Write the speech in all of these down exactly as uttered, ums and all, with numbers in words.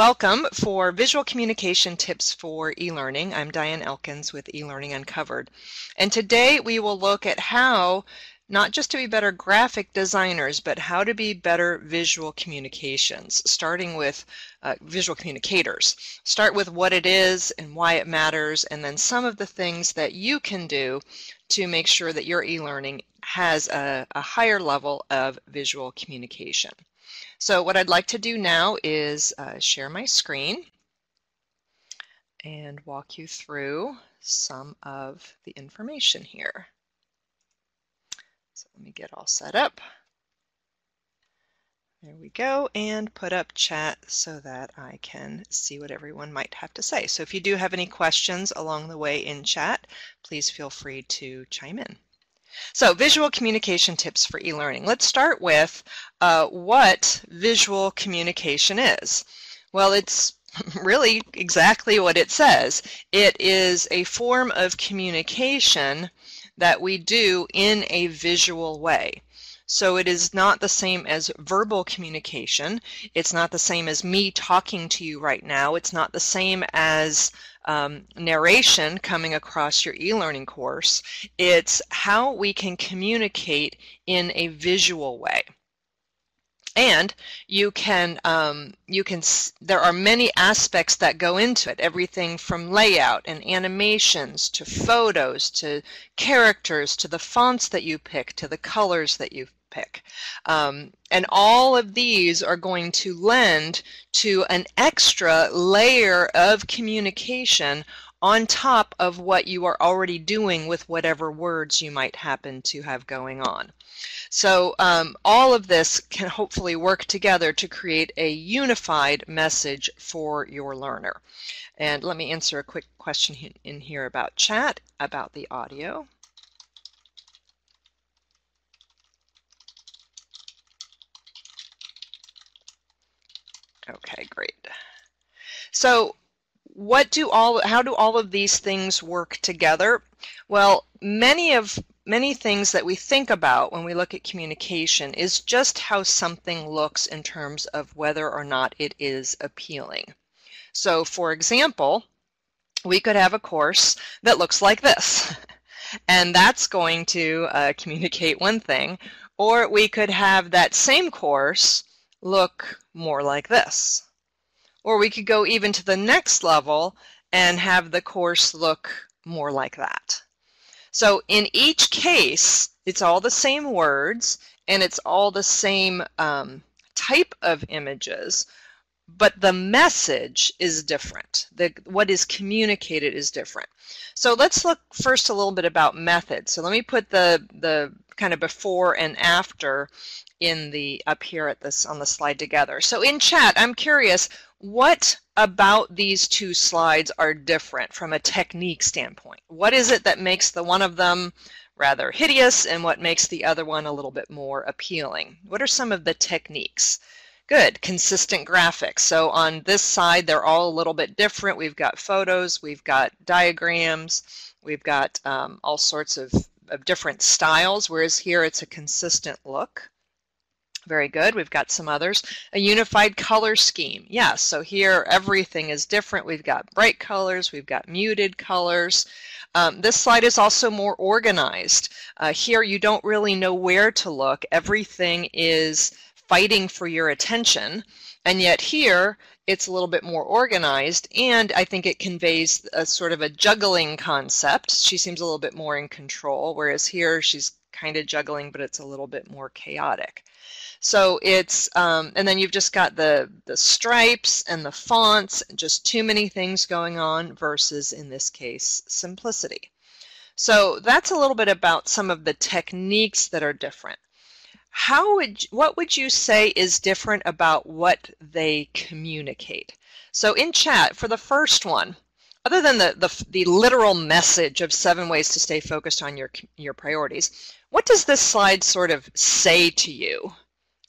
Welcome for Visual Communication Tips for E-Learning. I'm Diane Elkins with E-Learning Uncovered. And today we will look at how not just to be better graphic designers, but how to be better visual communications, starting with uh, visual communicators. Start with what it is and why it matters, and then some of the things that you can do to make sure that your e-learning has a, a higher level of visual communication. So what I'd like to do now is uh, share my screen and walk you through some of the information here. So let me get all set up. There we go, and put up chat so that I can see what everyone might have to say. So if you do have any questions along the way in chat, please feel free to chime in. So visual communication tips for e-learning. Let's start with uh, what visual communication is. Well, it's really exactly what it says. It is a form of communication that we do in a visual way. So it is not the same as verbal communication. It's not the same as me talking to you right now. It's not the same as um, narration coming across your e-learning course. It's how we can communicate in a visual way. And you can, um, you can, there are many aspects that go into it, everything from layout and animations to photos to characters to the fonts that you pick to the colors that you pick. Um, and all of these are going to lend to an extra layer of communication on top of what you are already doing with whatever words you might happen to have going on. So um, all of this can hopefully work together to create a unified message for your learner. And let me answer a quick question in here about chat, about the audio. Okay, great. So what do all, how do all of these things work together? Well, many of Many things that we think about when we look at communication is just how something looks in terms of whether or not it is appealing. So, for example, we could have a course that looks like this, and that's going to uh, communicate one thing, or we could have that same course look more like this, or we could go even to the next level and have the course look more like that. So in each case, it's all the same words and it's all the same um, type of images, but the message is different. The, what is communicated is different. So let's look first a little bit about method. So let me put the, the kind of before and after in the up here at this on the slide together. So in chat, I'm curious, what about these two slides are different from a technique standpoint? What is it that makes the one of them rather hideous and what makes the other one a little bit more appealing? What are some of the techniques? Good, consistent graphics. So on this side, they're all a little bit different. We've got photos, we've got diagrams, we've got um, all sorts of, of different styles, whereas here it's a consistent look. Very good. We've got some others. A unified color scheme. Yes, so here everything is different. We've got bright colors. We've got muted colors. Um, this slide is also more organized. Uh, here you don't really know where to look. Everything is fighting for your attention. And yet here it's a little bit more organized, and I think it conveys a sort of a juggling concept. She seems a little bit more in control, whereas here she's kind of juggling, but it's a little bit more chaotic. So it's, um, and then you've just got the, the stripes and the fonts, just too many things going on versus, in this case, simplicity. So that's a little bit about some of the techniques that are different. How would, what would you say is different about what they communicate? So in chat, for the first one, other than the, the, the literal message of seven ways to stay focused on your, your priorities, what does this slide sort of say to you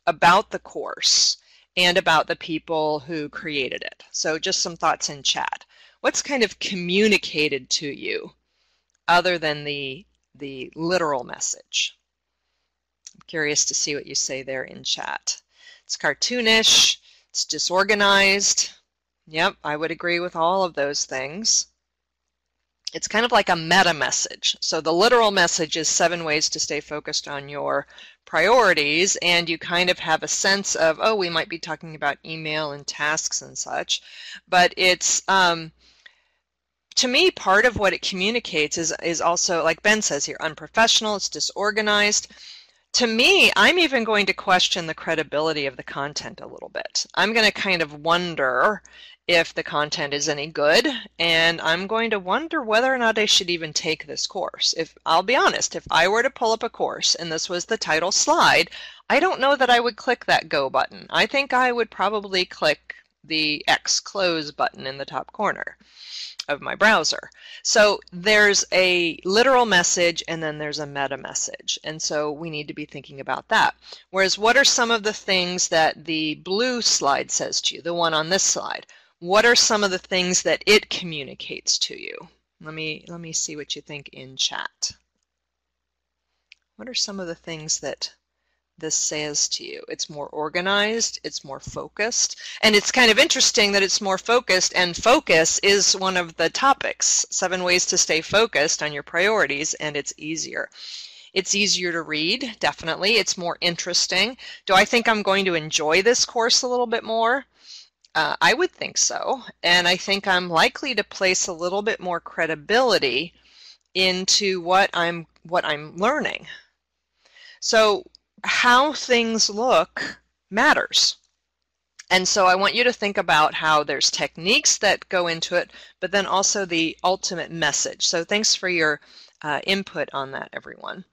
about the course and about the people who created it? So just some thoughts in chat. What's kind of communicated to you other than the, the literal message? I'm curious to see what you say there in chat. It's cartoonish, it's disorganized, Yep, I would agree with all of those things. It's kind of like a meta message. So the literal message is seven ways to stay focused on your priorities, and you kind of have a sense of, oh, we might be talking about email and tasks and such, but it's, um, to me, part of what it communicates is, is also, like Ben says here, unprofessional, it's disorganized. To me, I'm even going to question the credibility of the content a little bit. I'm going to kind of wonder if the content is any good, and I'm going to wonder whether or not I should even take this course. If I'll be honest, if I were to pull up a course and this was the title slide, I don't know that I would click that go button. I think I would probably click the X close button in the top corner of my browser. So there's a literal message and then there's a meta message, and so we need to be thinking about that. Whereas what are some of the things that the blue slide says to you, the one on this slide? What are some of the things that it communicates to you? Let me let me see what you think in chat. What are some of the things that this says to you? It's more organized, it's more focused, and it's kind of interesting that it's more focused, and focus is one of the topics, seven ways to stay focused on your priorities, and it's easier. It's easier to read, definitely. It's more interesting. Do I think I'm going to enjoy this course a little bit more? Uh, I would think so, and I think I'm likely to place a little bit more credibility into what I'm what I'm learning. So how things look matters. And so I want you to think about how there's techniques that go into it, but then also the ultimate message. So thanks for your uh, input on that, everyone.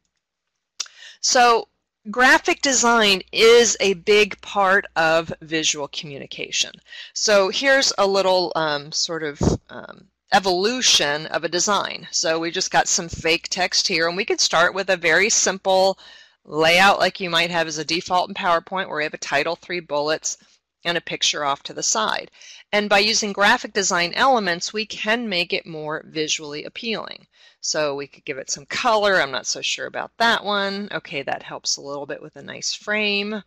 So graphic design is a big part of visual communication. So here's a little um, sort of um, evolution of a design. So we just got some fake text here, and we could start with a very simple layout like you might have as a default in PowerPoint, where we have a title, three bullets, and a picture off to the side. And by using graphic design elements, we can make it more visually appealing. So we could give it some color. I'm not so sure about that one. Okay, that helps a little bit with a nice frame.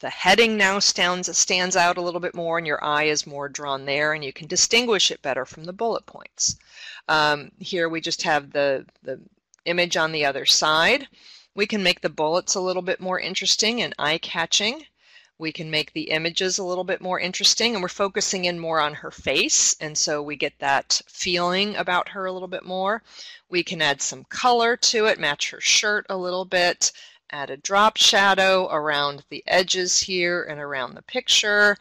The heading now stands, stands out a little bit more, and your eye is more drawn there, and you can distinguish it better from the bullet points. Um, here we just have the, the image on the other side. We can make the bullets a little bit more interesting and eye-catching. We can make the images a little bit more interesting, and we're focusing in more on her face, and so we get that feeling about her a little bit more. We can add some color to it, match her shirt a little bit, add a drop shadow around the edges here and around the picture,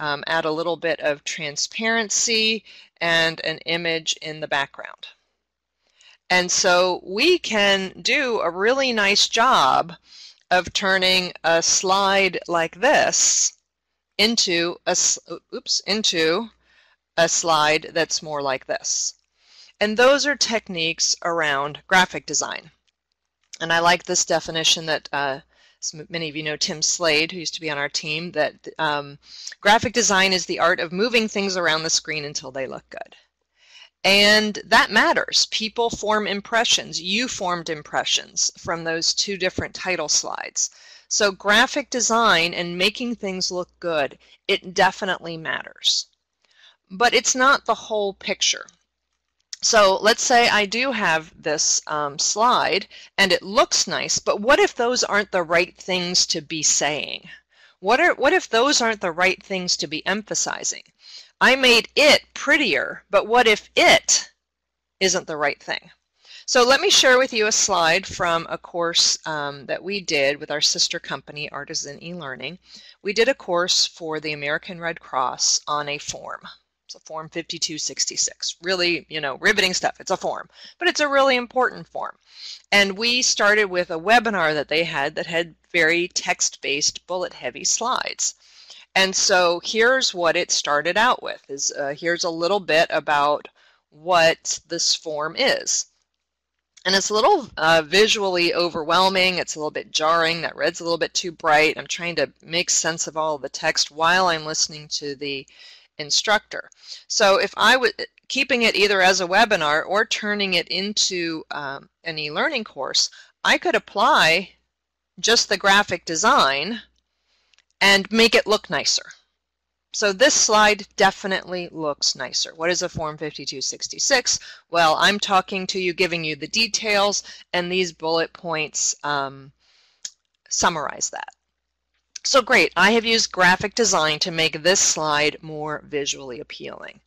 um, add a little bit of transparency and an image in the background. And so we can do a really nice job of turning a slide like this into a oops into a slide that's more like this. And those are techniques around graphic design. And I like this definition that uh, many of you know, Tim Slade, who used to be on our team, that um, graphic design is the art of moving things around the screen until they look good. And that matters. People form impressions. You formed impressions from those two different title slides. So graphic design and making things look good, it definitely matters. But it's not the whole picture. So let's say I do have this um, slide and it looks nice, but what if those aren't the right things to be saying? What are, what if those aren't the right things to be emphasizing? I made it prettier, but what if it isn't the right thing? So let me share with you a slide from a course um, that we did with our sister company, Artisan Elearning. We did a course for the American Red Cross on a form. It's a Form fifty-two sixty-six. Really, you know, riveting stuff. It's a form, but it's a really important form. And we started with a webinar that they had that had very text-based, bullet-heavy slides. And so here's what it started out with, is uh, here's a little bit about what this form is. And it's a little uh, visually overwhelming. It's a little bit jarring. That red's a little bit too bright. I'm trying to make sense of all the text while I'm listening to the instructor. So if I was keeping it either as a webinar or turning it into um, an e-learning course, I could apply just the graphic design and make it look nicer. So this slide definitely looks nicer. What is a Form fifty-two sixty-six? Well, I'm talking to you, giving you the details, and these bullet points um, summarize that. So great, I have used graphic design to make this slide more visually appealing.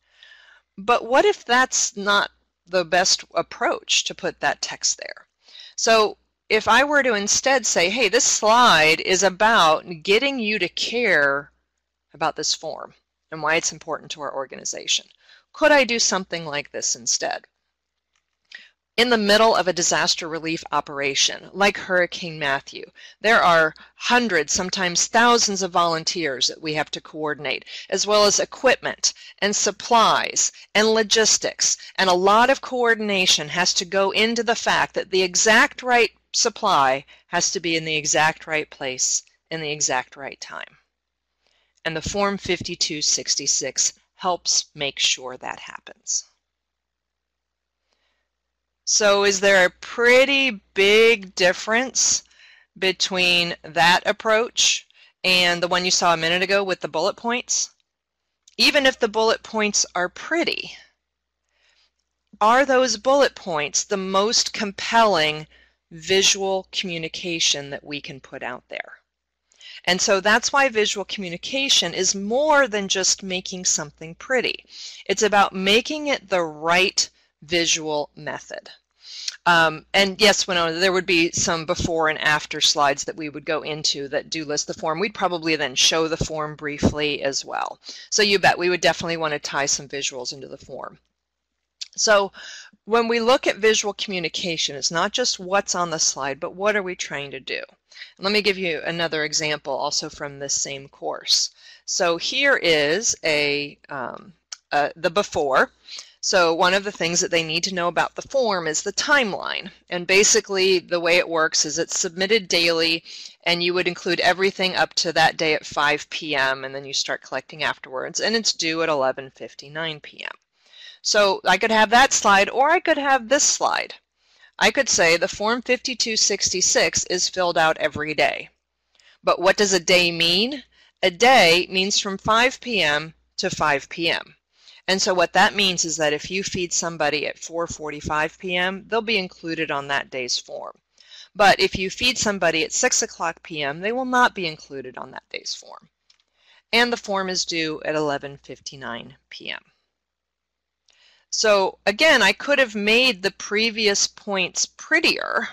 But what if that's not the best approach to put that text there? So if I were to instead say, hey, this slide is about getting you to care about this form and why it's important to our organization, could I do something like this instead? In the middle of a disaster relief operation, like Hurricane Matthew, there are hundreds, sometimes thousands of volunteers that we have to coordinate, as well as equipment and supplies and logistics. And a lot of coordination has to go into the fact that the exact right supply has to be in the exact right place in the exact right time. And the Form fifty-two sixty-six helps make sure that happens. So is there a pretty big difference between that approach and the one you saw a minute ago with the bullet points? Even if the bullet points are pretty, are those bullet points the most compelling visual communication that we can put out there? And so that's why visual communication is more than just making something pretty. It's about making it the right visual method. Um, and yes, Winona, there would be some before and after slides that we would go into that do list the form. We'd probably then show the form briefly as well. So you bet we would definitely want to tie some visuals into the form. So when we look at visual communication, it's not just what's on the slide, but what are we trying to do? And let me give you another example also from this same course. So here is a um, uh, the before. So one of the things that they need to know about the form is the timeline. And basically the way it works is it's submitted daily, and you would include everything up to that day at five p m and then you start collecting afterwards, and it's due at eleven fifty-nine p m So I could have that slide, or I could have this slide. I could say the Form fifty-two sixty-six is filled out every day. But what does a day mean? A day means from five p m to five p m And so what that means is that if you feed somebody at four forty-five p m, they'll be included on that day's form. But if you feed somebody at six o'clock p m, they will not be included on that day's form. And the form is due at eleven fifty-nine p m So again, I could have made the previous points prettier,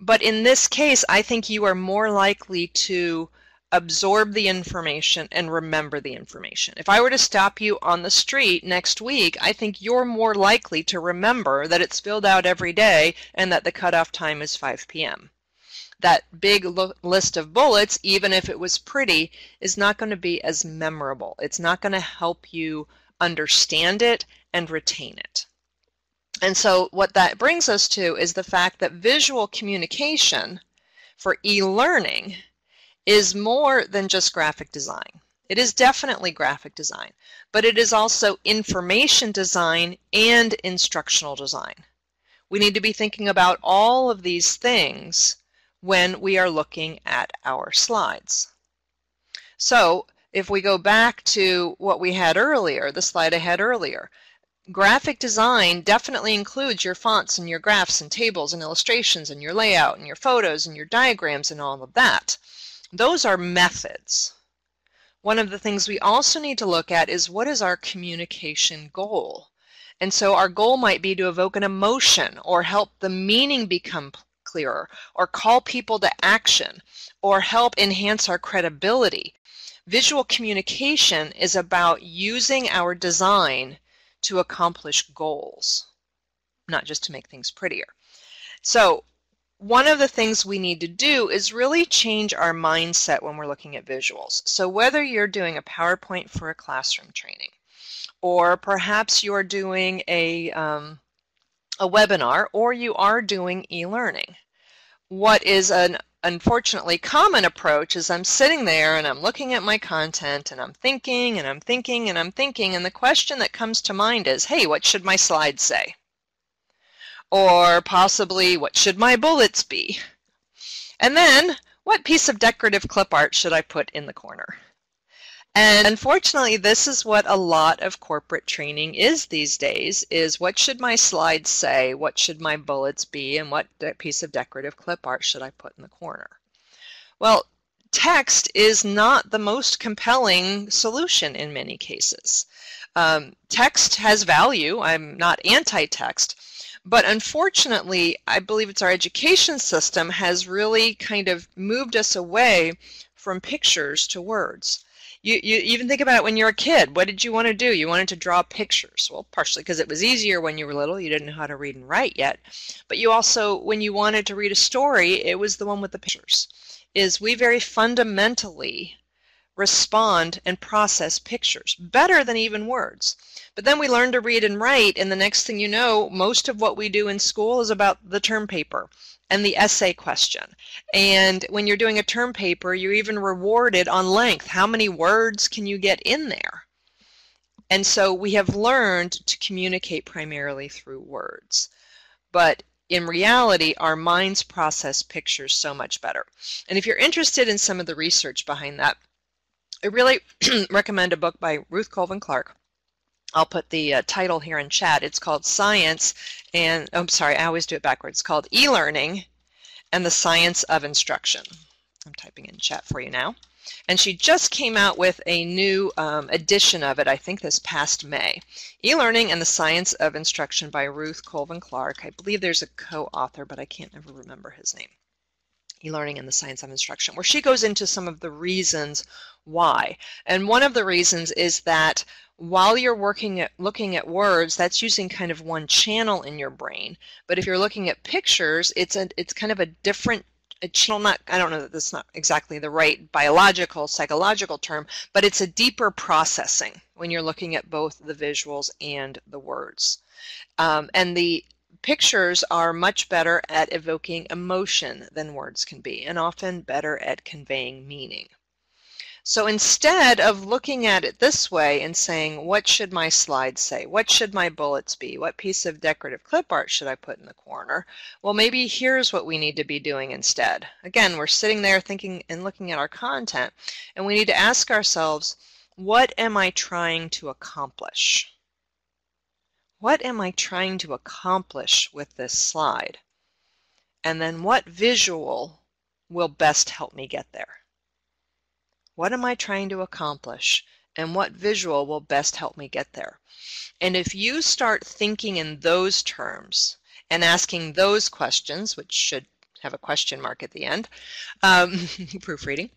but in this case, I think you are more likely to absorb the information and remember the information. If I were to stop you on the street next week, I think you're more likely to remember that it's filled out every day and that the cutoff time is five p m That big list of bullets, even if it was pretty, is not going to be as memorable. It's not going to help you understand it and retain it. And so what that brings us to is the fact that visual communication for e-learning is more than just graphic design. It is definitely graphic design, but it is also information design and instructional design. We need to be thinking about all of these things when we are looking at our slides. So if we go back to what we had earlier, the slide I had earlier, graphic design definitely includes your fonts and your graphs and tables and illustrations and your layout and your photos and your diagrams and all of that. Those are methods. One of the things we also need to look at is what is our communication goal? And so our goal might be to evoke an emotion or help the meaning become clearer or call people to action or help enhance our credibility. Visual communication is about using our design to accomplish goals, not just to make things prettier. So one of the things we need to do is really change our mindset when we're looking at visuals. So whether you're doing a PowerPoint for a classroom training, or perhaps you're doing a, um, a webinar, or you are doing e-learning, what is an unfortunately common approach is I'm sitting there and I'm looking at my content and I'm thinking and I'm thinking and I'm thinking, and the question that comes to mind is, hey, what should my slide say? Or possibly, what should my bullets be? And then, what piece of decorative clip art should I put in the corner? And unfortunately, this is what a lot of corporate training is these days, is what should my slides say, what should my bullets be, and what piece of decorative clip art should I put in the corner? Well, text is not the most compelling solution in many cases. Um, text has value. I'm not anti-text, but unfortunately, I believe it's our education system has really kind of moved us away from pictures to words. You, you even think about it when you're a kid. What did you want to do? You wanted to draw pictures. Well, partially because it was easier when you were little. You didn't know how to read and write yet. But you also, when you wanted to read a story, it was the one with the pictures. Is we very fundamentally respond and process pictures better than even words. But then we learn to read and write, and the next thing you know, most of what we do in school is about the term paper and the essay question. And when you're doing a term paper, you're even rewarded on length. How many words can you get in there? And so we have learned to communicate primarily through words. But in reality, our minds process pictures so much better. And if you're interested in some of the research behind that, I really recommend a book by Ruth Colvin Clark. I'll put the uh, title here in chat. It's called Science and, oh, I'm sorry, I always do it backwards. It's called E-Learning and the Science of Instruction. I'm typing in chat for you now. And she just came out with a new um, edition of it, I think this past May. E-Learning and the Science of Instruction by Ruth Colvin Clark. I believe there's a co-author, but I can't ever remember his name. E-Learning and the Science of Instruction, where she goes into some of the reasons why. And one of the reasons is that while you're working at looking at words, that's using kind of one channel in your brain. But if you're looking at pictures, it's a, it's kind of a different A channel, not, I don't know that that's not exactly the right biological, psychological term, but it's a deeper processing when you're looking at both the visuals and the words. Um, and the pictures are much better at evoking emotion than words can be, and often better at conveying meaning. So instead of looking at it this way and saying, what should my slide say? What should my bullets be? What piece of decorative clip art should I put in the corner? Well, maybe here's what we need to be doing instead. Again, we're sitting there thinking and looking at our content, and we need to ask ourselves, what am I trying to accomplish? What am I trying to accomplish with this slide? And then what visual will best help me get there? What am I trying to accomplish, and what visual will best help me get there? And if you start thinking in those terms and asking those questions, which should have a question mark at the end, um, proofreading,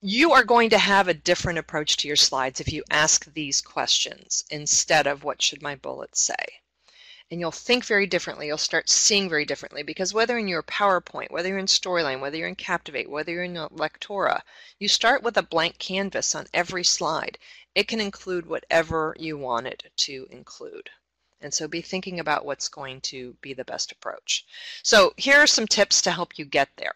you are going to have a different approach to your slides if you ask these questions instead of what should my bullets say. And you'll think very differently. You'll start seeing very differently, because whether in your PowerPoint, whether you're in Storyline, whether you're in Captivate, whether you're in Lectora, you start with a blank canvas on every slide. It can include whatever you want it to include. And so be thinking about what's going to be the best approach. So here are some tips to help you get there.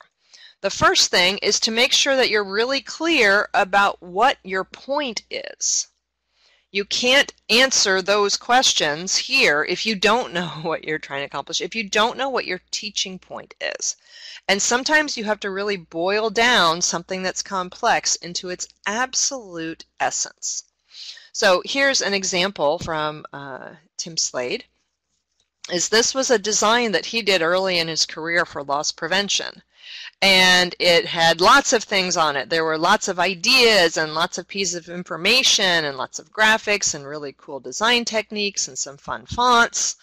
The first thing is to make sure that you're really clear about what your point is. You can't answer those questions here if you don't know what you're trying to accomplish, if you don't know what your teaching point is. And sometimes you have to really boil down something that's complex into its absolute essence. So here's an example from uh, Tim Slade. Is this was a design that he did early in his career for loss prevention. And it had lots of things on it. There were lots of ideas and lots of pieces of information and lots of graphics and really cool design techniques and some fun fonts.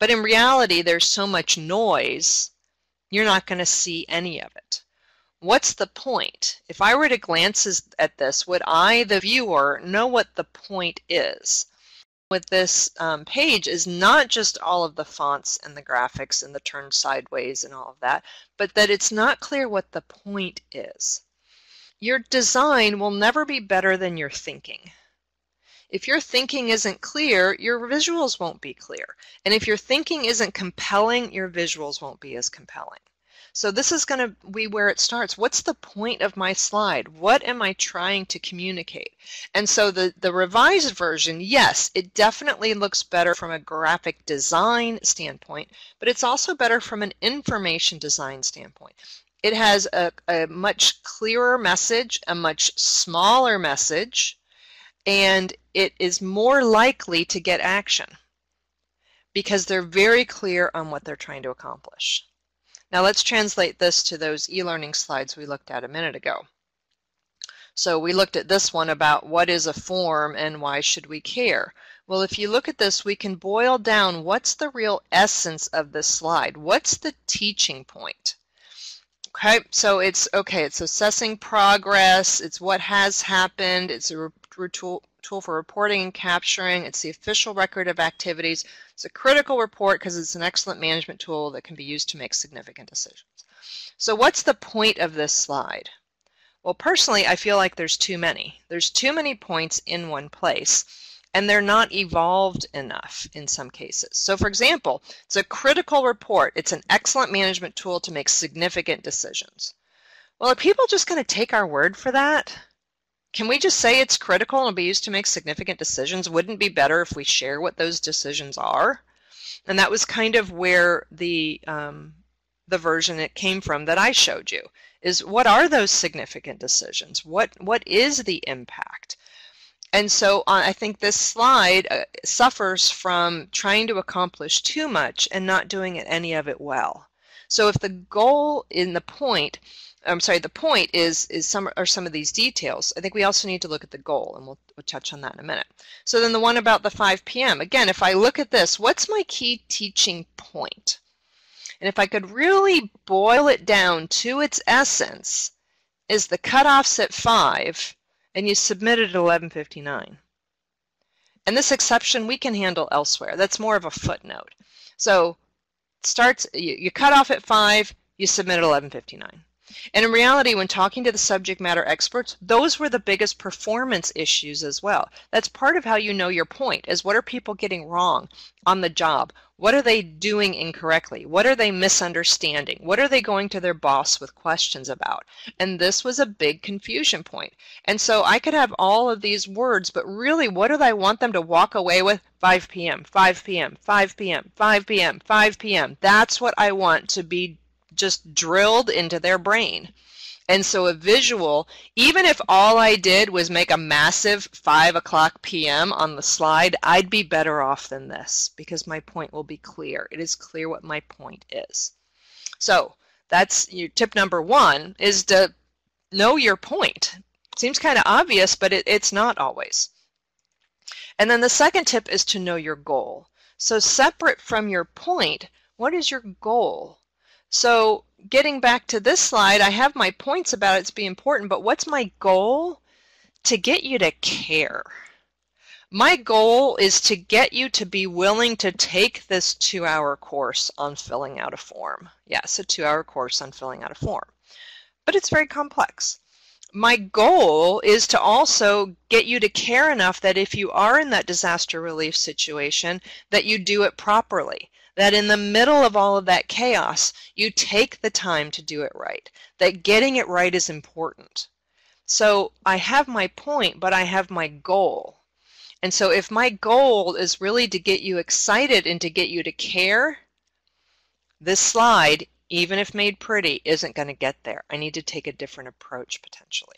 But in reality, there's so much noise, you're not going to see any of it. What's the point? If I were to glance at this, would I, the viewer, know what the point is? With this um, page is not just all of the fonts and the graphics and the turn sideways and all of that, but that it's not clear what the point is. Your design will never be better than your thinking. If your thinking isn't clear, your visuals won't be clear. And if your thinking isn't compelling, your visuals won't be as compelling. So this is going to be where it starts. What's the point of my slide? What am I trying to communicate? And so the, the revised version, yes, it definitely looks better from a graphic design standpoint, but it's also better from an information design standpoint. It has a, a much clearer message, a much smaller message, and it is more likely to get action because they're very clear on what they're trying to accomplish. Now let's translate this to those e-learning slides we looked at a minute ago. So we looked at this one about what is a form and why should we care. Well, if you look at this, we can boil down what's the real essence of this slide. What's the teaching point? Okay, so it's okay, it's assessing progress, it's what has happened, it's a tool for reporting and capturing, it's the official record of activities, it's a critical report because it's an excellent management tool that can be used to make significant decisions. So what's the point of this slide? Well, personally, I feel like there's too many. There's too many points in one place, and they're not evolved enough in some cases. So for example, it's a critical report. It's an excellent management tool to make significant decisions. Well, are people just going to take our word for that? Can we just say it's critical and it'll be used to make significant decisions? Wouldn't it be better if we share what those decisions are? And that was kind of where the, um, the version it came from that I showed you, is what are those significant decisions? What, what is the impact? And so uh, I think this slide uh, suffers from trying to accomplish too much and not doing it, any of it well. So if the goal in the point, I'm sorry, the point is, is some, are some of these details, I think we also need to look at the goal, and we'll, we'll touch on that in a minute. So then the one about the five P M, again, if I look at this, what's my key teaching point? And if I could really boil it down to its essence, is the cutoff's at five, and you submit it at eleven fifty-nine. And this exception we can handle elsewhere. That's more of a footnote. So it starts, you, you cut off at five, you submit at eleven fifty-nine. And in reality, when talking to the subject matter experts, those were the biggest performance issues as well. That's part of how you know your point, is what are people getting wrong on the job? What are they doing incorrectly? What are they misunderstanding? What are they going to their boss with questions about? And this was a big confusion point. And so I could have all of these words, but really, what do I want them to walk away with? five P M, five P M, five P M, five P M, five P M. That's what I want to be doing. Just drilled into their brain. And so a visual, even if all I did was make a massive five o'clock P M on the slide, I'd be better off than this because my point will be clear. It is clear what my point is. So that's your tip number one, is to know your point. It seems kind of obvious, but it, it's not always. And then the second tip is to know your goal. So separate from your point, what is your goal? So getting back to this slide, I have my points about it's being important, but what's my goal? To get you to care. My goal is to get you to be willing to take this two-hour course on filling out a form. Yes, a two-hour course on filling out a form, but it's very complex. My goal is to also get you to care enough that if you are in that disaster relief situation, that you do it properly. That in the middle of all of that chaos, you take the time to do it right. That getting it right is important. So I have my point, but I have my goal. And so if my goal is really to get you excited and to get you to care, this slide, even if made pretty, isn't going to get there. I need to take a different approach potentially.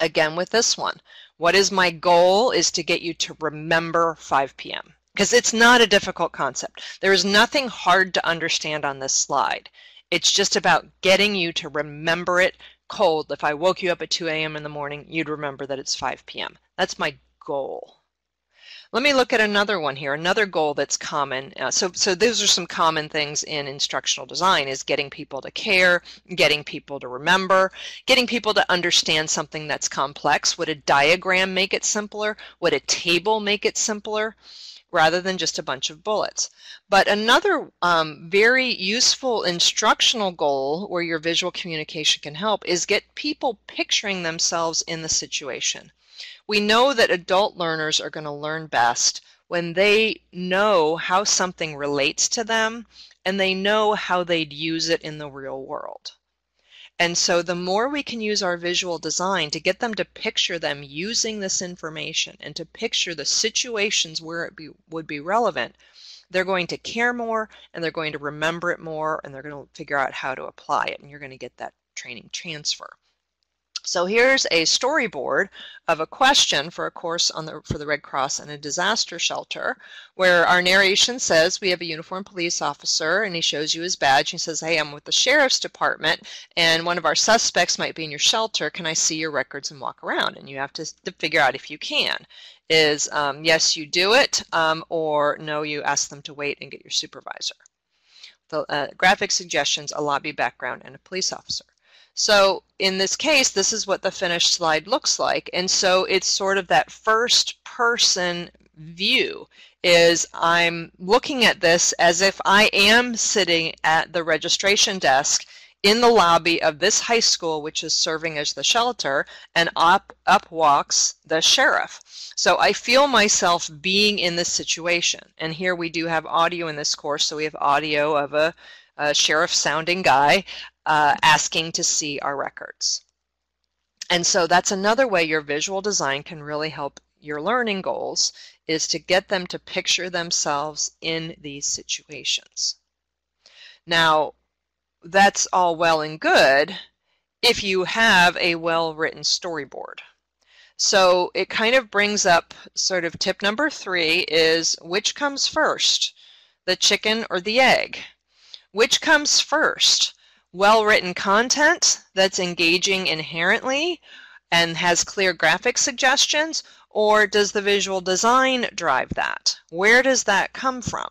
Again with this one, what is my goal is to get you to remember five P M Because it's not a difficult concept. There is nothing hard to understand on this slide. It's just about getting you to remember it cold. If I woke you up at two A M in the morning, you'd remember that it's five P M That's my goal. Let me look at another one here, another goal that's common. Uh, so, so those are some common things in instructional design, is getting people to care, getting people to remember, getting people to understand something that's complex. Would a diagram make it simpler? Would a table make it simpler? Rather than just a bunch of bullets. But another um, very useful instructional goal where your visual communication can help is get people picturing themselves in the situation. We know that adult learners are going to learn best when they know how something relates to them and they know how they'd use it in the real world. And so the more we can use our visual design to get them to picture them using this information and to picture the situations where it be, would be relevant, they're going to care more, and they're going to remember it more, and they're going to figure out how to apply it, and you're going to get that training transfer. So here's a storyboard of a question for a course on the, for the Red Cross and a disaster shelter, where our narration says we have a uniformed police officer, and he shows you his badge. He says, hey, I'm with the sheriff's department, and one of our suspects might be in your shelter. Can I see your records and walk around? And you have to, to figure out if you can. Is um, yes, you do it, um, or no, you ask them to wait and get your supervisor. The uh, graphic suggestions, a lobby background, and a police officer. So in this case, this is what the finished slide looks like. And so it's sort of that first person view, is I'm looking at this as if I am sitting at the registration desk in the lobby of this high school, which is serving as the shelter, and up, up walks the sheriff. So I feel myself being in this situation. And here we do have audio in this course, so we have audio of a, a sheriff sounding guy Uh, asking to see our records. And so that's another way your visual design can really help your learning goals, is to get them to picture themselves in these situations. Now, that's all well and good if you have a well-written storyboard. So it kind of brings up sort of tip number three, is which comes first, the chicken or the egg? Which comes first? Well-written content that's engaging inherently and has clear graphic suggestions, or does the visual design drive that? Where does that come from?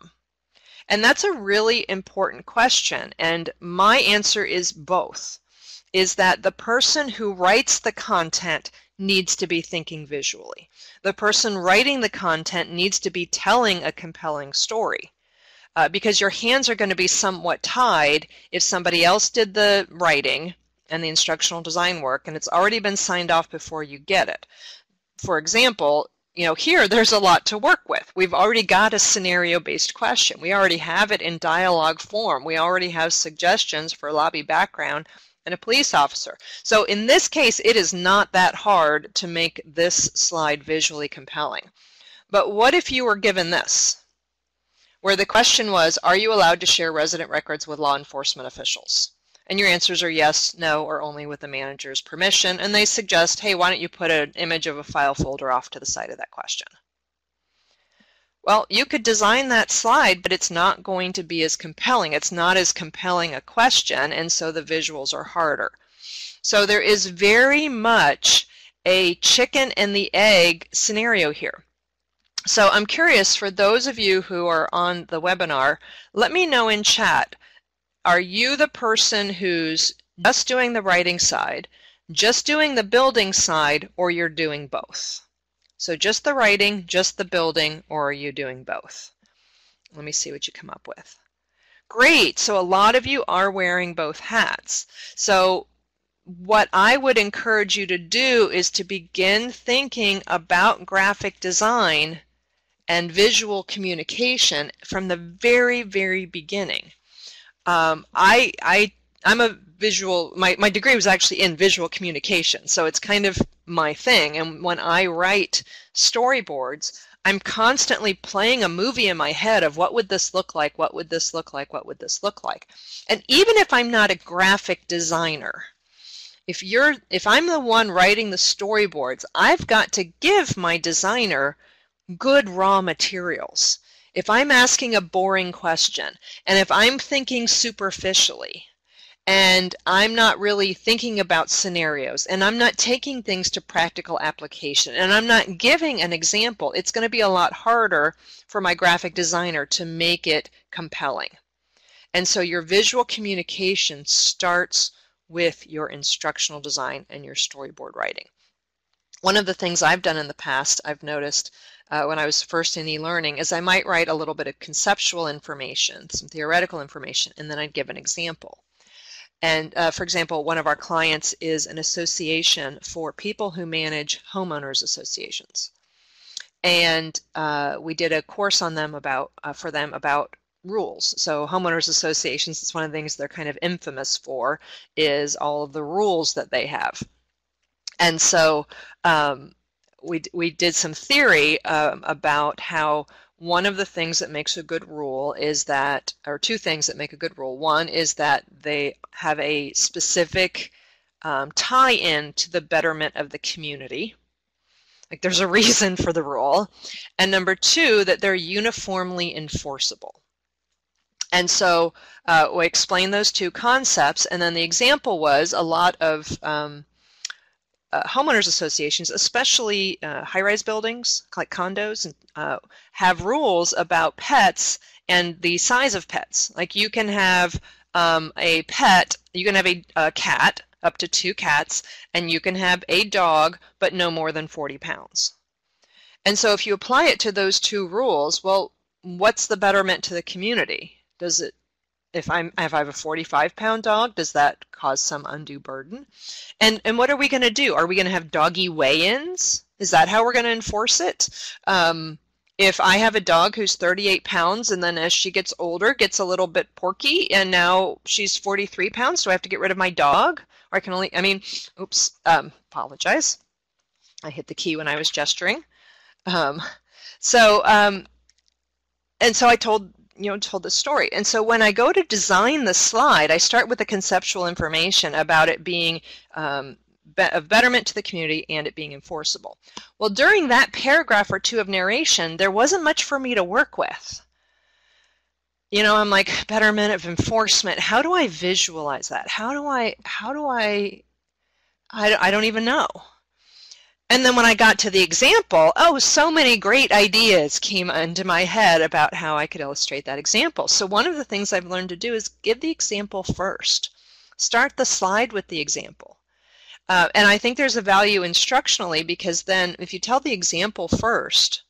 And that's a really important question, and my answer is both, is that the person who writes the content needs to be thinking visually. The person writing the content needs to be telling a compelling story. Uh, because your hands are going to be somewhat tied if somebody else did the writing and the instructional design work, and it's already been signed off before you get it. For example, you know, here there's a lot to work with. We've already got a scenario-based question. We already have it in dialogue form. We already have suggestions for lobby background and a police officer. So in this case, it is not that hard to make this slide visually compelling. But what if you were given this, where the question was, are you allowed to share resident records with law enforcement officials? And your answers are yes, no, or only with the manager's permission. And they suggest, hey, why don't you put an image of a file folder off to the side of that question? Well, you could design that slide, but it's not going to be as compelling. It's not as compelling a question, and so the visuals are harder. So there is very much a chicken and the egg scenario here. So I'm curious, for those of you who are on the webinar, let me know in chat, are you the person who's just doing the writing side, just doing the building side, or you're doing both? So just the writing, just the building, or are you doing both? Let me see what you come up with. Great, so a lot of you are wearing both hats. So what I would encourage you to do is to begin thinking about graphic design and visual communication from the very, very beginning. Um, I, I, I'm a visual, my, my degree was actually in visual communication, so it's kind of my thing. And when I write storyboards, I'm constantly playing a movie in my head of what would this look like, what would this look like, what would this look like. And even if I'm not a graphic designer, If you're, if I'm the one writing the storyboards, I've got to give my designer good raw materials. If I'm asking a boring question, and if I'm thinking superficially, and I'm not really thinking about scenarios, and I'm not taking things to practical application, and I'm not giving an example, it's going to be a lot harder for my graphic designer to make it compelling. And so your visual communication starts with your instructional design and your storyboard writing. One of the things I've done in the past, I've noticed uh, when I was first in e-learning, is I might write a little bit of conceptual information, some theoretical information, and then I'd give an example. And uh, for example, one of our clients is an association for people who manage homeowners associations. And uh, we did a course on them about, uh, for them about rules. So homeowners associations, it's one of the things they're kind of infamous for, is all of the rules that they have. And so um, we, we did some theory um, about how One of the things that makes a good rule is that, or two things that make a good rule. One is that they have a specific um, tie-in to the betterment of the community. Like, there's a reason for the rule. And number two, that they're uniformly enforceable. And so uh, we explained those two concepts, and then the example was a lot of um, Uh, homeowners associations, especially uh, high-rise buildings like condos, and, uh, have rules about pets and the size of pets. Like, you can have um, a pet, you can have a, a cat, up to two cats, and you can have a dog, but no more than forty pounds. And so if you apply it to those two rules, well, what's the betterment to the community? Does it If, I'm, if I have a forty-five pound dog, does that cause some undue burden? And, and what are we going to do? Are we going to have doggy weigh-ins? Is that how we're going to enforce it? Um, if I have a dog who's thirty-eight pounds, and then as she gets older, gets a little bit porky, and now she's forty-three pounds, do I have to get rid of my dog? Or I can only, I mean, oops, um, apologize. I hit the key when I was gesturing. Um, so, um, and so I told you know, told the story. And so when I go to design the slide, I start with the conceptual information about it being um, be of betterment to the community and it being enforceable. Well, during that paragraph or two of narration, there wasn't much for me to work with. You know, I'm like, betterment of enforcement. How do I visualize that? How do I, how do I, I, I don't even know. And then when I got to the example, oh, so many great ideas came into my head about how I could illustrate that example. So one of the things I've learned to do is give the example first. Start the slide with the example. Uh, and I think there's a value instructionally, because then if you tell the example first,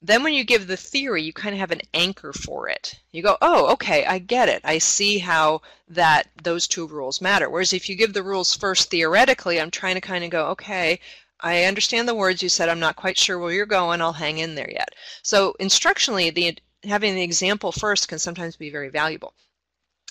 then when you give the theory, you kind of have an anchor for it. You go, oh, okay, I get it. I see how that those two rules matter. Whereas if you give the rules first theoretically, I'm trying to kind of go, okay, I understand the words you said, I'm not quite sure where you're going, I'll hang in there yet. So instructionally, the, having the example first can sometimes be very valuable.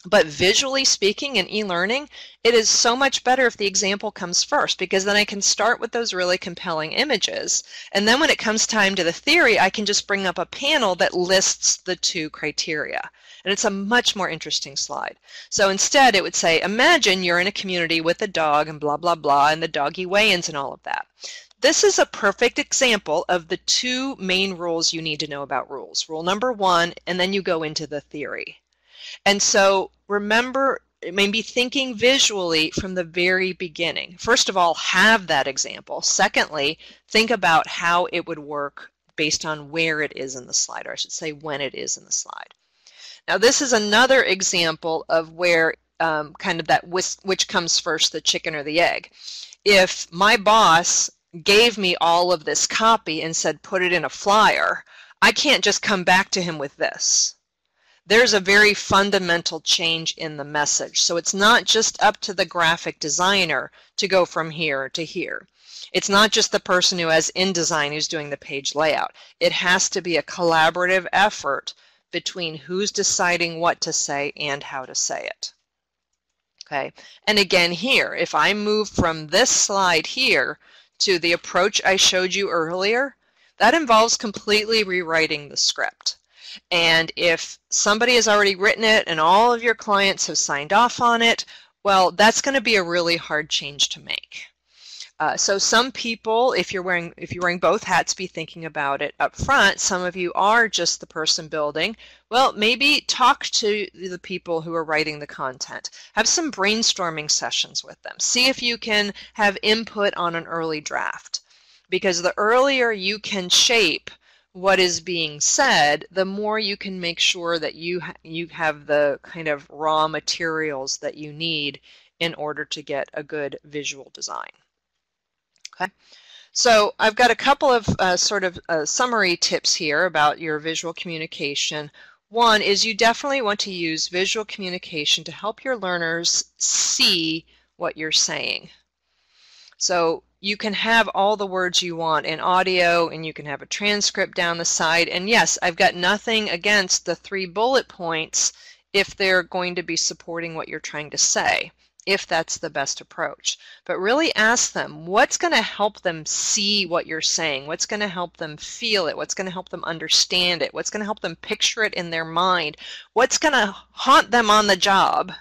But visually speaking, in e-learning, it is so much better if the example comes first, because then I can start with those really compelling images. And then when it comes time to the theory, I can just bring up a panel that lists the two criteria. And it's a much more interesting slide. So instead, it would say, imagine you're in a community with a dog and blah, blah, blah, and the doggy weigh-ins and all of that. This is a perfect example of the two main rules you need to know about rules. Rule number one, and then you go into the theory. And so remember, it may be thinking visually from the very beginning. First of all, have that example. Secondly, think about how it would work based on where it is in the slide, or I should say when it is in the slide. Now, this is another example of where um, kind of that which comes first, the chicken or the egg. If my boss gave me all of this copy and said put it in a flyer, I can't just come back to him with this. There's a very fundamental change in the message. So it's not just up to the graphic designer to go from here to here. It's not just the person who has InDesign who's doing the page layout. It has to be a collaborative effort between who's deciding what to say and how to say it. Okay, and again here, if I move from this slide here to the approach I showed you earlier, that involves completely rewriting the script. And if somebody has already written it and all of your clients have signed off on it, well, that's going to be a really hard change to make. Uh, so some people, if you're wearing if you're wearing both hats, be thinking about it up front. Some of you are just the person building. Well, maybe talk to the people who are writing the content. Have some brainstorming sessions with them. See if you can have input on an early draft. Because the earlier you can shape what is being said, the more you can make sure that you ha you have the kind of raw materials that you need in order to get a good visual design. Okay, so I've got a couple of uh, sort of uh, summary tips here about your visual communication. One is you definitely want to use visual communication to help your learners see what you're saying. So you can have all the words you want in audio, and you can have a transcript down the side. And yes, I've got nothing against the three bullet points if they're going to be supporting what you're trying to say. if that's the best approach. But really ask them, what's going to help them see what you're saying? What's going to help them feel it? What's going to help them understand it? What's going to help them picture it in their mind? What's going to haunt them on the job?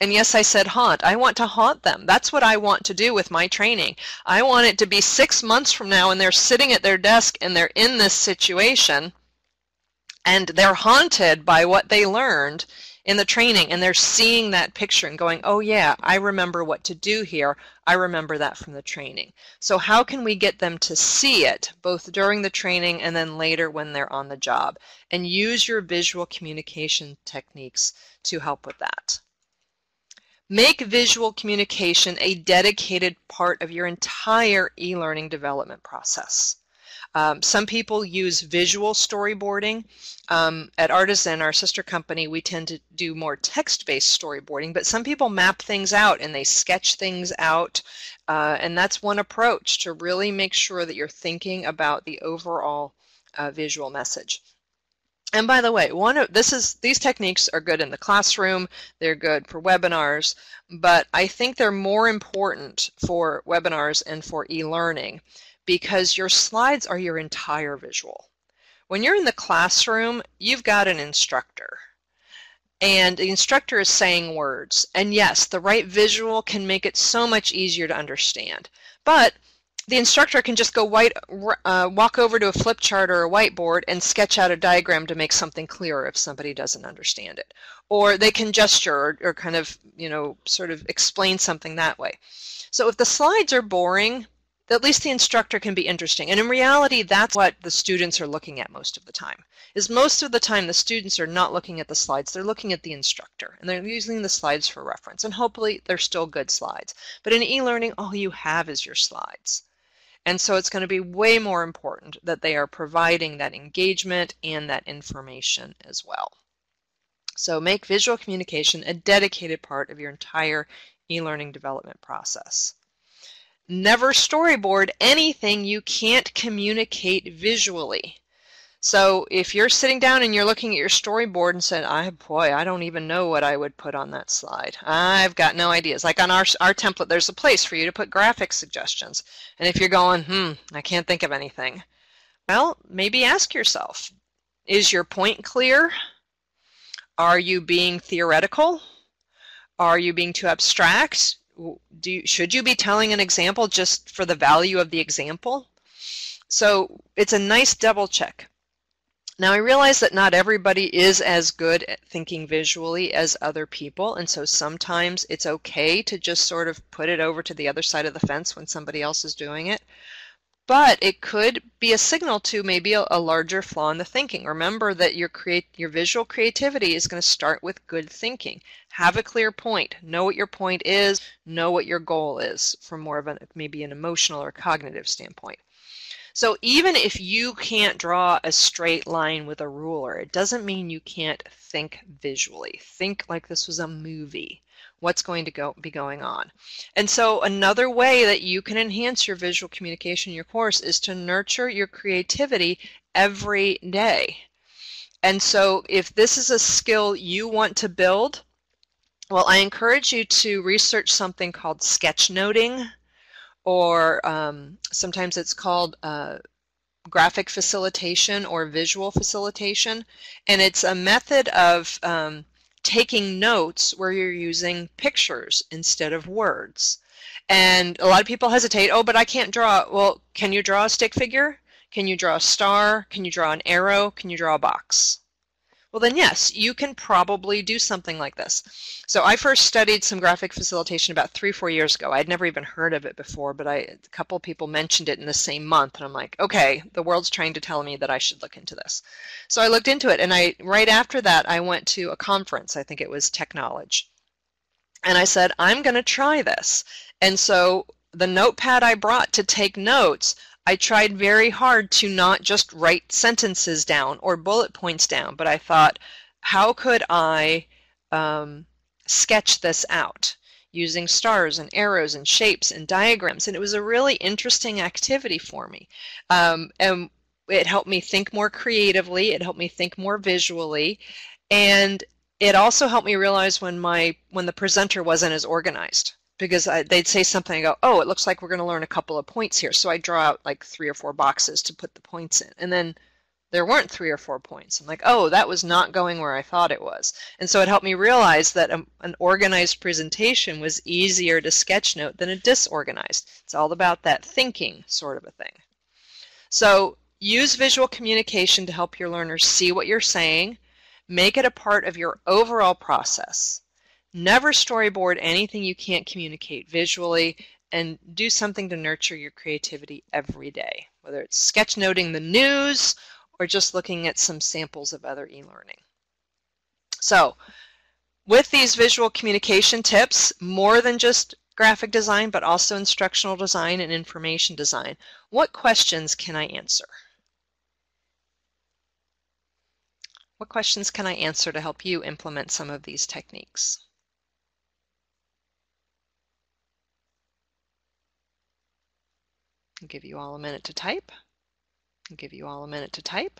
And yes, I said haunt. I want to haunt them. That's what I want to do with my training. I want it to be six months from now and they're sitting at their desk and they're in this situation and they're haunted by what they learned in the training, and they're seeing that picture and going, oh yeah, I remember what to do here. I remember that from the training. So how can we get them to see it both during the training and then later when they're on the job? And use your visual communication techniques to help with that. Make visual communication a dedicated part of your entire e-learning development process. Um, some people use visual storyboarding. Um, at Artisan, our sister company, we tend to do more text-based storyboarding, but some people map things out and they sketch things out, uh, and that's one approach to really make sure that you're thinking about the overall uh, visual message. And by the way, one of this is these techniques are good in the classroom, they're good for webinars, but I think they're more important for webinars and for e-learning, because your slides are your entire visual. When you're in the classroom, you've got an instructor, and the instructor is saying words. And yes, the right visual can make it so much easier to understand. But the instructor can just go white, uh, walk over to a flip chart or a whiteboard and sketch out a diagram to make something clearer if somebody doesn't understand it. Or they can gesture or, or kind of, you know, sort of explain something that way. So if the slides are boring, at least the instructor can be interesting. And in reality, that's what the students are looking at most of the time. Is most of the time the students are not looking at the slides, they're looking at the instructor. And they're using the slides for reference. And hopefully they're still good slides. But in e-learning, all you have is your slides. And so it's going to be way more important that they are providing that engagement and that information as well. So make visual communication a dedicated part of your entire e-learning development process. Never storyboard anything you can't communicate visually. So if you're sitting down and you're looking at your storyboard and said, I boy, I don't even know what I would put on that slide. I've got no ideas. Like on our, our template, there's a place for you to put graphic suggestions. And if you're going, hmm, I can't think of anything. Well, maybe ask yourself, is your point clear? Are you being theoretical? Are you being too abstract? Do you, should you be telling an example just for the value of the example? So it's a nice double check. Now I realize that not everybody is as good at thinking visually as other people, and so sometimes it's okay to just sort of put it over to the other side of the fence when somebody else is doing it. But it could be a signal to maybe a, a larger flaw in the thinking. Remember that your, create, your visual creativity is going to start with good thinking. Have a clear point. Know what your point is. Know what your goal is from more of a, maybe an emotional or cognitive standpoint. So even if you can't draw a straight line with a ruler, it doesn't mean you can't think visually. Think like this was a movie. What's going to go, be going on. And so another way that you can enhance your visual communication in your course is to nurture your creativity every day. And so if this is a skill you want to build, well, I encourage you to research something called sketchnoting, or um, sometimes it's called uh, graphic facilitation or visual facilitation. And it's a method of um, taking notes where you're using pictures instead of words. And a lot of people hesitate, oh, but I can't draw. Well, can you draw a stick figure? Can you draw a star? Can you draw an arrow? Can you draw a box? Well, then yes, you can probably do something like this. So I first studied some graphic facilitation about three, four years ago. I'd never even heard of it before, but I, a couple people mentioned it in the same month, and I'm like, okay, the world's trying to tell me that I should look into this. So I looked into it, and I right after that, I went to a conference. I think it was Technology. And I said, I'm going to try this. And so the notepad I brought to take notes, I tried very hard to not just write sentences down or bullet points down, but I thought, how could I um, sketch this out using stars and arrows and shapes and diagrams? And it was a really interesting activity for me. Um, and it helped me think more creatively. It helped me think more visually. And It also helped me realize when my when the presenter wasn't as organized, because I, they'd say something and go, oh, it looks like we're going to learn a couple of points here. So I draw out like three or four boxes to put the points in. And then there weren't three or four points. I'm like, oh, that was not going where I thought it was. And so it helped me realize that a, an organized presentation was easier to sketchnote than a disorganized. It's all about that thinking sort of a thing. So use visual communication to help your learners see what you're saying. Make it a part of your overall process. Never storyboard anything you can't communicate visually, and do something to nurture your creativity every day, whether it's sketchnoting the news or just looking at some samples of other e-learning. So with these visual communication tips, more than just graphic design, but also instructional design and information design, what questions can I answer? What questions can I answer to help you implement some of these techniques? I'll give you all a minute to type. I'll give you all a minute to type.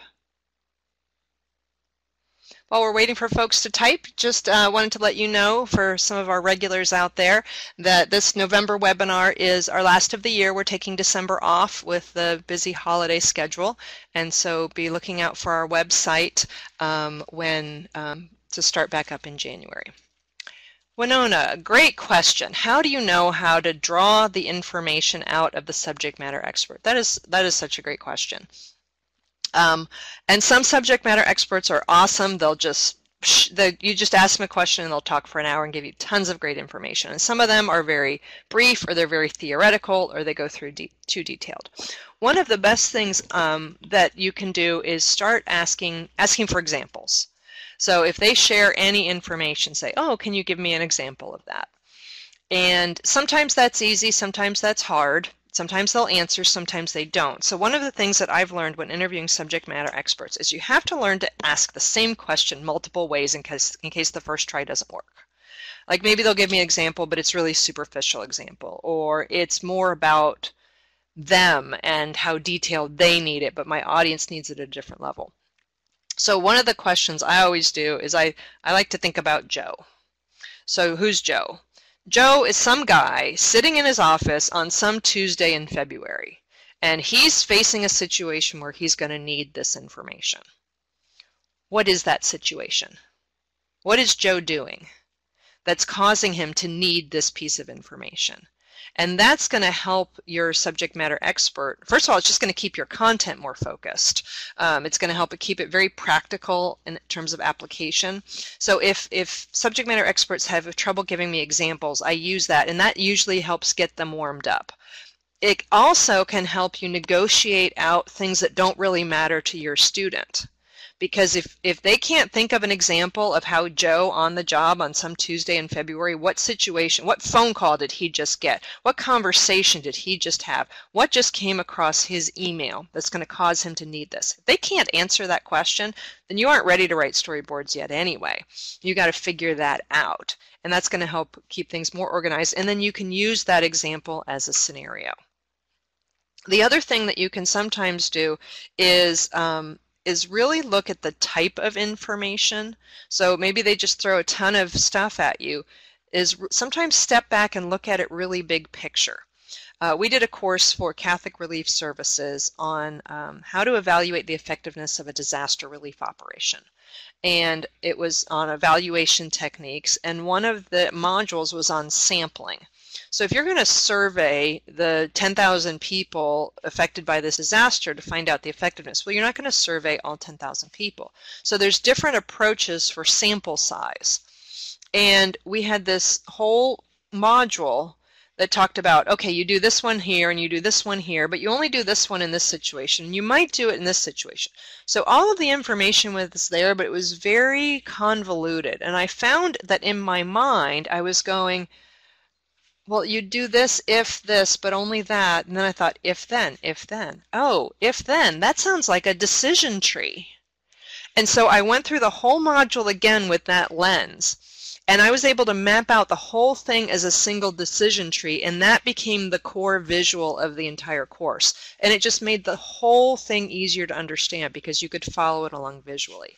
While we're waiting for folks to type, just uh, wanted to let you know, for some of our regulars out there, that this November webinar is our last of the year. We're taking December off with the busy holiday schedule, and so be looking out for our website um, when um, to start back up in January. Winona, great question. How do you know how to draw the information out of the subject matter expert? That is, that is such a great question. Um, and some subject matter experts are awesome. They'll just, they, you just ask them a question and they'll talk for an hour and give you tons of great information. And some of them are very brief, or they're very theoretical, or they go through de- too detailed. One of the best things um, that you can do is start asking, asking for examples. So if they share any information, say, oh, can you give me an example of that? And sometimes that's easy, sometimes that's hard. Sometimes they'll answer, sometimes they don't. So one of the things that I've learned when interviewing subject matter experts is you have to learn to ask the same question multiple ways in case, in case the first try doesn't work. Like maybe they'll give me an example, but it's really a superficial example, or it's more about them and how detailed they need it, but my audience needs it at a different level. So one of the questions I always do is I, I like to think about Joe. So who's Joe? Joe is some guy sitting in his office on some Tuesday in February, and he's facing a situation where he's going to need this information. What is that situation? What is Joe doing that's causing him to need this piece of information? And that's going to help your subject matter expert. First of all, it's just going to keep your content more focused. Um, it's going to help it keep it very practical in terms of application. So if, if subject matter experts have trouble giving me examples, I use that, and that usually helps get them warmed up. It also can help you negotiate out things that don't really matter to your student. Because if, if they can't think of an example of how Joe on the job on some Tuesday in February, what situation, what phone call did he just get? What conversation did he just have? What just came across his email that's going to cause him to need this? If they can't answer that question, then you aren't ready to write storyboards yet anyway. You got to figure that out. And that's going to help keep things more organized. And then you can use that example as a scenario. The other thing that you can sometimes do is um, is really look at the type of information. So maybe they just throw a ton of stuff at you. Is sometimes step back and look at it really big picture. Uh, we did a course for Catholic Relief Services on um, how to evaluate the effectiveness of a disaster relief operation. And it was on evaluation techniques, and one of the modules was on sampling. So if you're going to survey the ten thousand people affected by this disaster to find out the effectiveness, well, you're not going to survey all ten thousand people. So there's different approaches for sample size. And we had this whole module that talked about, okay, you do this one here and you do this one here, but you only do this one in this situation. You might do it in this situation. So all of the information was there, but it was very convoluted. And I found that in my mind, I was going, well, you do this, if this, but only that. And then I thought, if then, if then. Oh, if then. That sounds like a decision tree. And so I went through the whole module again with that lens. And I was able to map out the whole thing as a single decision tree. And that became the core visual of the entire course. And it just made the whole thing easier to understand because you could follow it along visually.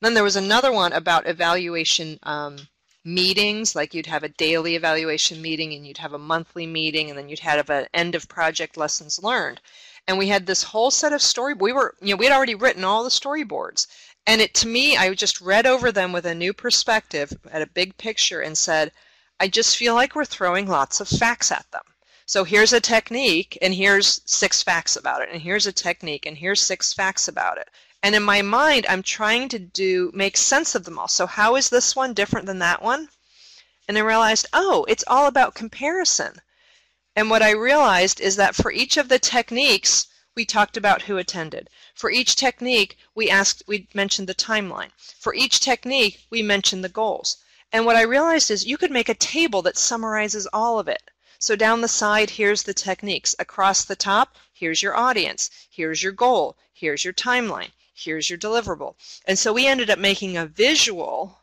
Then there was another one about evaluation um, meetings, like you'd have a daily evaluation meeting and you'd have a monthly meeting, and then you'd have an end of project lessons learned. And we had this whole set of story. We were, you know, we had already written all the storyboards. And it, to me, I just read over them with a new perspective at a big picture and said, I just feel like we're throwing lots of facts at them. So here's a technique, and here's six facts about it, and here's a technique, and here's six facts about it. And in my mind, I'm trying to do, make sense of them all. So how is this one different than that one? And I realized, oh, it's all about comparison. And what I realized is that for each of the techniques, we talked about who attended. For each technique, we asked, we mentioned the timeline. For each technique, we mentioned the goals. And what I realized is you could make a table that summarizes all of it. So down the side, here's the techniques. Across the top, here's your audience. Here's your goal. Here's your timeline. Here's your deliverable. And so we ended up making a visual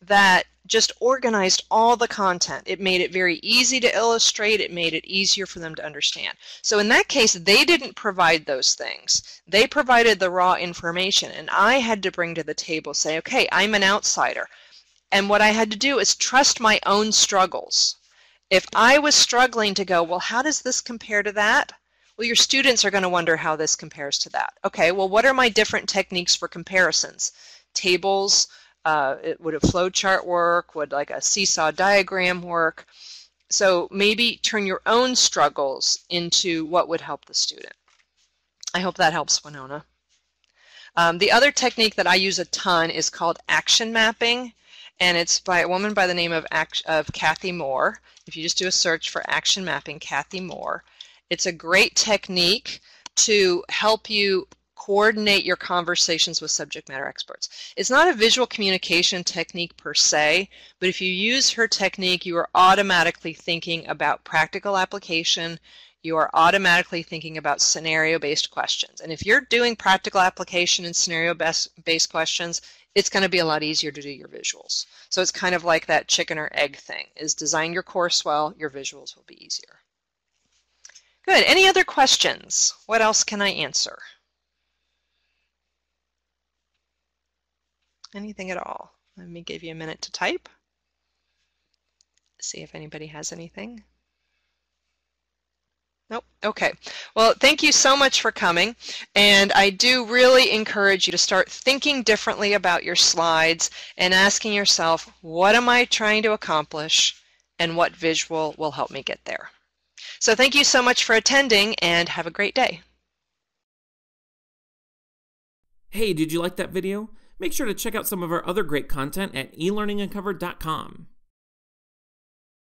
that just organized all the content. It made it very easy to illustrate. It made it easier for them to understand. So in that case, they didn't provide those things. They provided the raw information, and I had to bring to the table, say, okay, I'm an outsider. And what I had to do is trust my own struggles. If I was struggling to go, well, how does this compare to that? Well, your students are going to wonder how this compares to that. Okay, well, what are my different techniques for comparisons? Tables, Uh, it, would a flow chart work? Would like a seesaw diagram work? So maybe turn your own struggles into what would help the student. I hope that helps, Winona. Um, the other technique that I use a ton is called action mapping, and it's by a woman by the name of, of Kathy Moore. If you just do a search for action mapping, Kathy Moore, it's a great technique to help you coordinate your conversations with subject matter experts. It's not a visual communication technique per se, but if you use her technique, you are automatically thinking about practical application. You are automatically thinking about scenario-based questions. And if you're doing practical application and scenario-based questions, it's going to be a lot easier to do your visuals. So it's kind of like that chicken or egg thing, is design your course well, your visuals will be easier. Good. Any other questions? What else can I answer? Anything at all. Let me give you a minute to type. See if anybody has anything. Nope. Okay. Well, thank you so much for coming. And I do really encourage you to start thinking differently about your slides and asking yourself, what am I trying to accomplish, and what visual will help me get there? So thank you so much for attending, and have a great day. Hey, did you like that video? Make sure to check out some of our other great content at e learning uncovered dot com.